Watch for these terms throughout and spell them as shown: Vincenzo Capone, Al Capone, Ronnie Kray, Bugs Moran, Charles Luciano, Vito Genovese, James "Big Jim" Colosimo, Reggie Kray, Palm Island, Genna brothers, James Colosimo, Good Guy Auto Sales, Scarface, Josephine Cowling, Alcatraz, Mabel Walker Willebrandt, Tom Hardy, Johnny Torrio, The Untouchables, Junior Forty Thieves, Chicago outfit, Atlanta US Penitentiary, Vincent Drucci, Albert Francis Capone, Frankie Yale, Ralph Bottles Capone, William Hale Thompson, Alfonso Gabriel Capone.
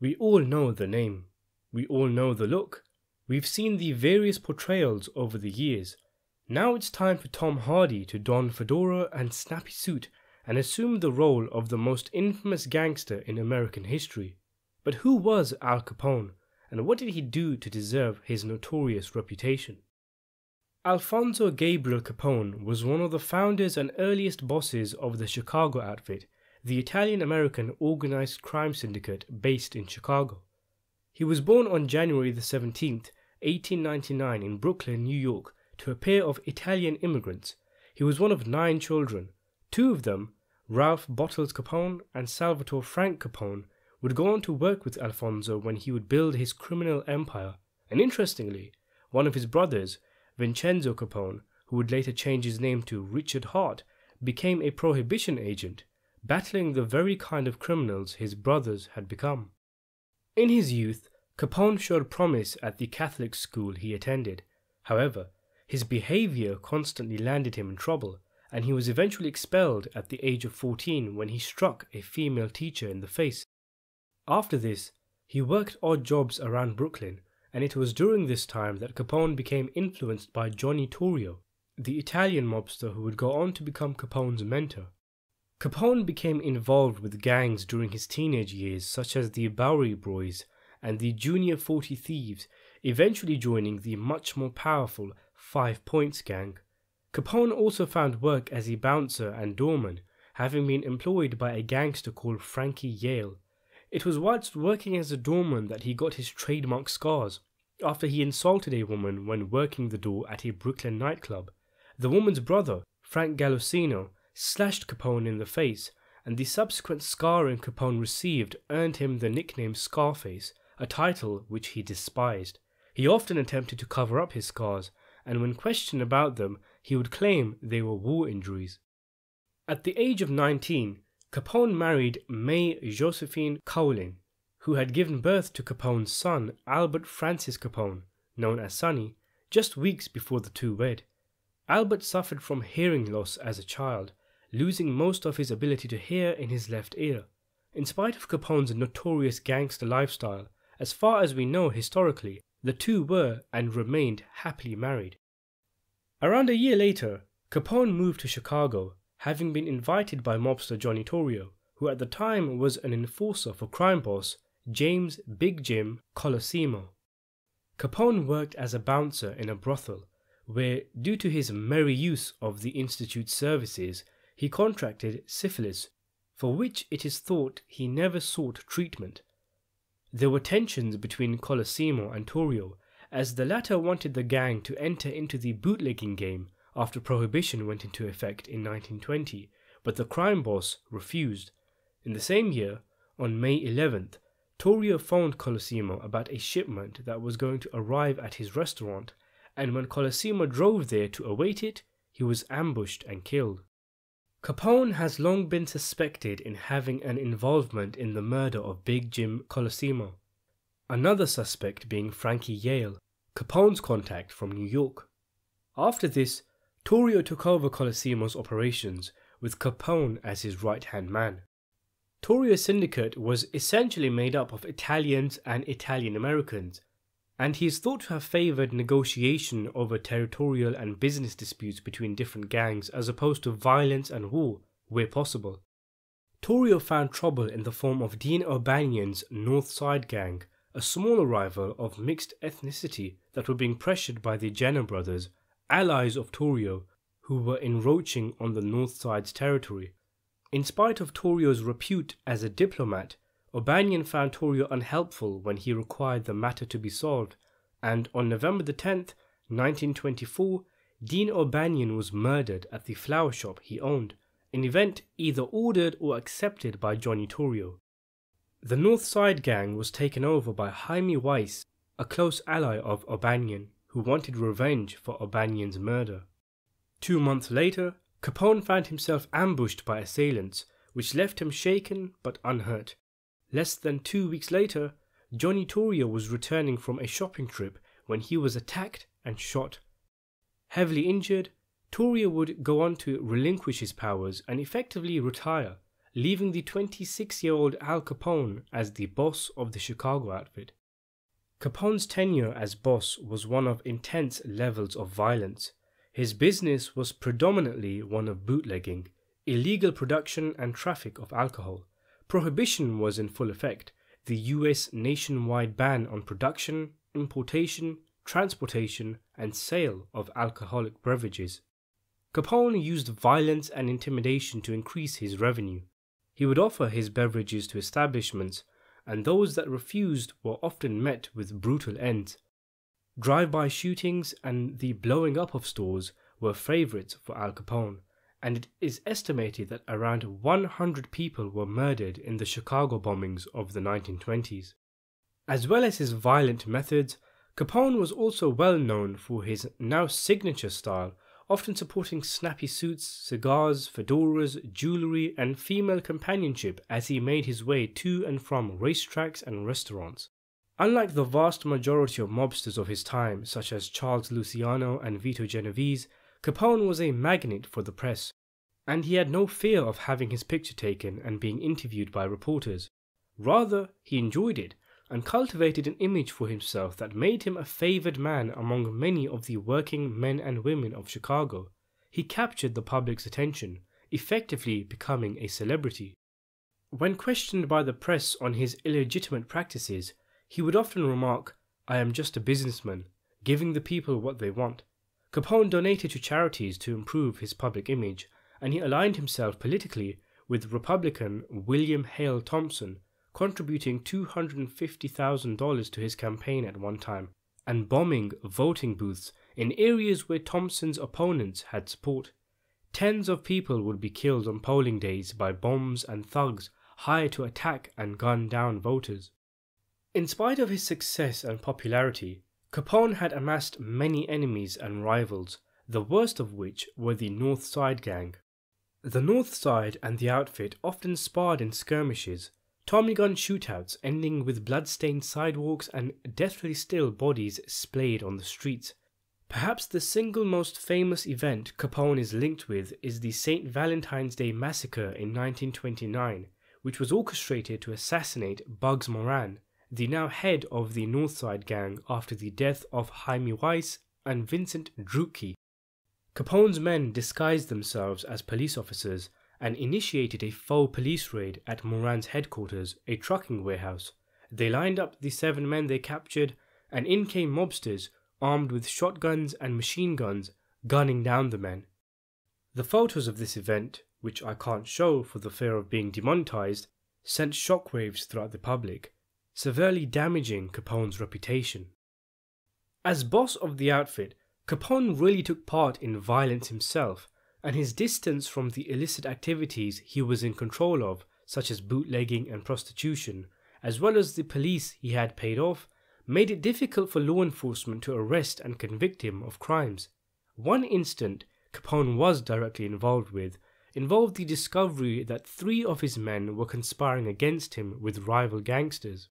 We all know the name. We all know the look. We've seen the various portrayals over the years. Now it's time for Tom Hardy to don fedora and snappy suit and assume the role of the most infamous gangster in American history. But who was Al Capone, and what did he do to deserve his notorious reputation? Alfonso Gabriel Capone was one of the founders and earliest bosses of the Chicago outfit, the Italian-American organized crime syndicate based in Chicago. He was born on January the 17th, 1899 in Brooklyn, New York, to a pair of Italian immigrants. He was one of 9 children. 2 of them, Ralph Bottles Capone and Salvatore Frank Capone, would go on to work with Alfonso when he would build his criminal empire, and interestingly, one of his brothers, Vincenzo Capone, who would later change his name to Richard Hart, became a prohibition agent, battling the very kind of criminals his brothers had become. In his youth, Capone showed promise at the Catholic school he attended. However, his behaviour constantly landed him in trouble, and he was eventually expelled at the age of 14 when he struck a female teacher in the face. After this, he worked odd jobs around Brooklyn, and it was during this time that Capone became influenced by Johnny Torrio, the Italian mobster who would go on to become Capone's mentor. Capone became involved with gangs during his teenage years, such as the Bowery Broys and the Junior 40 Thieves, eventually joining the much more powerful 5 Points Gang. Capone also found work as a bouncer and doorman, having been employed by a gangster called Frankie Yale. It was whilst working as a doorman that he got his trademark scars, after he insulted a woman when working the door at a Brooklyn nightclub. The woman's brother, Frank Galusino, slashed Capone in the face, and the subsequent scarring Capone received earned him the nickname Scarface, a title which he despised. He often attempted to cover up his scars, and when questioned about them, he would claim they were war injuries. At the age of 19, Capone married Josephine Cowling, who had given birth to Capone's son, Albert Francis Capone, known as Sonny, just weeks before the two wed. Albert suffered from hearing loss as a child, losing most of his ability to hear in his left ear. In spite of Capone's notorious gangster lifestyle, as far as we know historically, the two were and remained happily married. Around a year later, Capone moved to Chicago, having been invited by mobster Johnny Torrio, who at the time was an enforcer for crime boss James "Big Jim" Colosimo. Capone worked as a bouncer in a brothel, where, due to his merry use of the institute's services, he contracted syphilis, for which it is thought he never sought treatment. There were tensions between Colosimo and Torrio, as the latter wanted the gang to enter into the bootlegging game after Prohibition went into effect in 1920, but the crime boss refused. In the same year, on May 11th, Torrio phoned Colosimo about a shipment that was going to arrive at his restaurant, and when Colosimo drove there to await it, he was ambushed and killed. Capone has long been suspected in having an involvement in the murder of Big Jim Colosimo, another suspect being Frankie Yale, Capone's contact from New York. After this, Torrio took over Colosimo's operations, with Capone as his right-hand man. Torrio's syndicate was essentially made up of Italians and Italian-Americans, and he is thought to have favoured negotiation over territorial and business disputes between different gangs as opposed to violence and war, where possible. Torrio found trouble in the form of Dean O'Banion's North Side Gang, a smaller rival of mixed ethnicity that were being pressured by the Genna brothers, allies of Torrio, who were encroaching on the North Side's territory. In spite of Torrio's repute as a diplomat, O'Banion found Torrio unhelpful when he required the matter to be solved, and on November the 10th, 1924, Dean O'Banion was murdered at the flower shop he owned, an event either ordered or accepted by Johnny Torrio. The North Side Gang was taken over by Jaime Weiss, a close ally of O'Banion, who wanted revenge for O'Banion's murder. 2 months later, Capone found himself ambushed by assailants, which left him shaken but unhurt. Less than 2 weeks later, Johnny Torrio was returning from a shopping trip when he was attacked and shot. Heavily injured, Torrio would go on to relinquish his powers and effectively retire, leaving the 26-year-old Al Capone as the boss of the Chicago outfit. Capone's tenure as boss was one of intense levels of violence. His business was predominantly one of bootlegging, illegal production and traffic of alcohol. Prohibition was in full effect, the US nationwide ban on production, importation, transportation and sale of alcoholic beverages. Capone used violence and intimidation to increase his revenue. He would offer his beverages to establishments, and those that refused were often met with brutal ends. Drive-by shootings and the blowing up of stores were favourites for Al Capone, and it is estimated that around 100 people were murdered in the Chicago bombings of the 1920s. As well as his violent methods, Capone was also well known for his now signature style, often supporting snappy suits, cigars, fedoras, jewellery and female companionship as he made his way to and from racetracks and restaurants. Unlike the vast majority of mobsters of his time, such as Charles Luciano and Vito Genovese, Capone was a magnet for the press, and he had no fear of having his picture taken and being interviewed by reporters. Rather, he enjoyed it and cultivated an image for himself that made him a favoured man among many of the working men and women of Chicago. He captured the public's attention, effectively becoming a celebrity. When questioned by the press on his illegitimate practices, he would often remark, "I am just a businessman, giving the people what they want." Capone donated to charities to improve his public image, and he aligned himself politically with Republican William Hale Thompson, contributing $250,000 to his campaign at one time, and bombing voting booths in areas where Thompson's opponents had support. Tens of people would be killed on polling days by bombs and thugs hired to attack and gun down voters. In spite of his success and popularity, Capone had amassed many enemies and rivals, the worst of which were the North Side Gang. The North Side and the outfit often sparred in skirmishes, Tommy gun shootouts ending with bloodstained sidewalks and deathly still bodies splayed on the streets. Perhaps the single most famous event Capone is linked with is the St. Valentine's Day Massacre in 1929, which was orchestrated to assassinate Bugs Moran, the now head of the North Side Gang, after the death of Jaime Weiss and Vincent Drucci. Capone's men disguised themselves as police officers and initiated a faux police raid at Moran's headquarters, a trucking warehouse. They lined up the 7 men they captured, and in came mobsters armed with shotguns and machine guns, gunning down the men. The photos of this event, which I can't show for the fear of being demonetized, sent shockwaves throughout the public, severely damaging Capone's reputation. As boss of the outfit, Capone really took part in violence himself, and his distance from the illicit activities he was in control of, such as bootlegging and prostitution, as well as the police he had paid off, made it difficult for law enforcement to arrest and convict him of crimes. One incident Capone was directly involved the discovery that 3 of his men were conspiring against him with rival gangsters.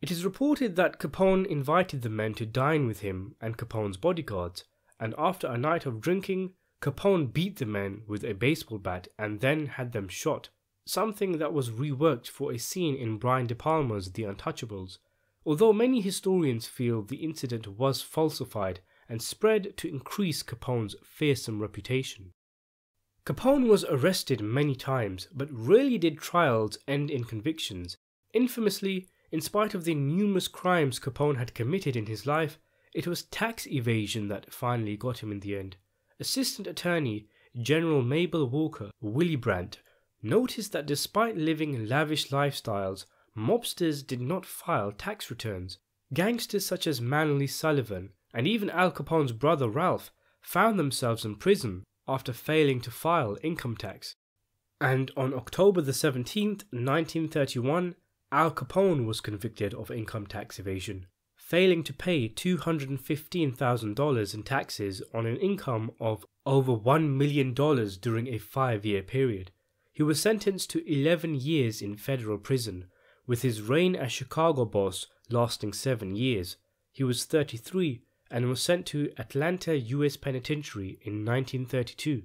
It is reported that Capone invited the men to dine with him and Capone's bodyguards, and after a night of drinking, Capone beat the men with a baseball bat and then had them shot, something that was reworked for a scene in Brian De Palma's The Untouchables, although many historians feel the incident was falsified and spread to increase Capone's fearsome reputation. Capone was arrested many times, but rarely did trials end in convictions. Infamously, in spite of the numerous crimes Capone had committed in his life, it was tax evasion that finally got him in the end. Assistant Attorney General Mabel Walker Willebrandt noticed that despite living lavish lifestyles, mobsters did not file tax returns. Gangsters such as Manly Sullivan and even Al Capone's brother Ralph found themselves in prison after failing to file income tax. And on October the 17th, 1931, Al Capone was convicted of income tax evasion, failing to pay $215,000 in taxes on an income of over $1 million during a 5-year period. He was sentenced to 11 years in federal prison, with his reign as Chicago boss lasting 7 years. He was 33 and was sent to Atlanta US Penitentiary in 1932.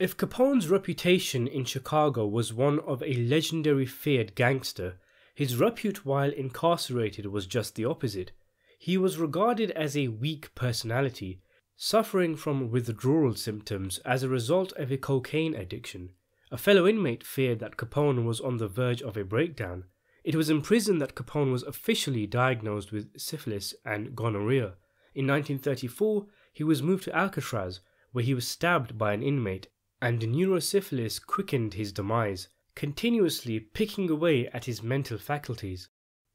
If Capone's reputation in Chicago was one of a legendary feared gangster, his repute while incarcerated was just the opposite. He was regarded as a weak personality, suffering from withdrawal symptoms as a result of a cocaine addiction. A fellow inmate feared that Capone was on the verge of a breakdown. It was in prison that Capone was officially diagnosed with syphilis and gonorrhea. In 1934, he was moved to Alcatraz, where he was stabbed by an inmate, and neurosyphilis quickened his demise, continuously picking away at his mental faculties.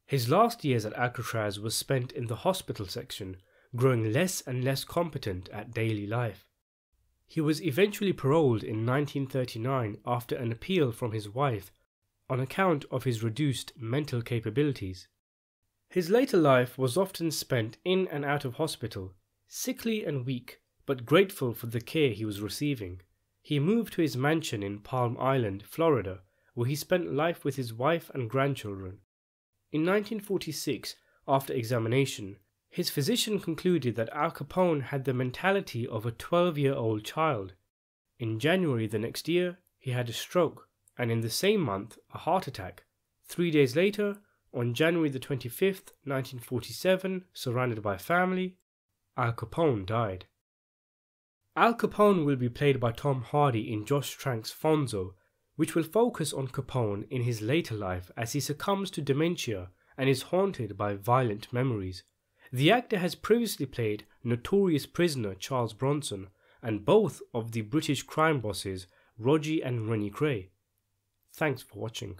His last years at Alcatraz was spent in the hospital section, growing less and less competent at daily life. He was eventually paroled in 1939 after an appeal from his wife on account of his reduced mental capabilities. His later life was often spent in and out of hospital, sickly and weak, but grateful for the care he was receiving. He moved to his mansion in Palm Island, Florida, where he spent life with his wife and grandchildren. In 1946, after examination, his physician concluded that Al Capone had the mentality of a 12-year-old child. In January the next year, he had a stroke, and in the same month, a heart attack. 3 days later, on January the 25th, 1947, surrounded by family, Al Capone died. Al Capone will be played by Tom Hardy in Josh Trank's Fonzo, which will focus on Capone in his later life as he succumbs to dementia and is haunted by violent memories. The actor has previously played notorious prisoner Charles Bronson and both of the British crime bosses Reggie and Ronnie Kray. Thanks for watching.